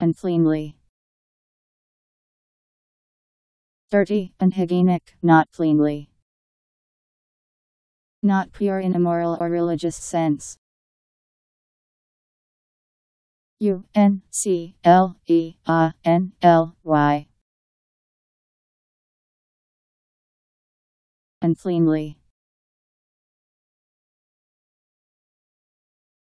and cleanly. Dirty and hygienic, not cleanly. Not pure in a moral or religious sense. Uncleanly. And cleanly.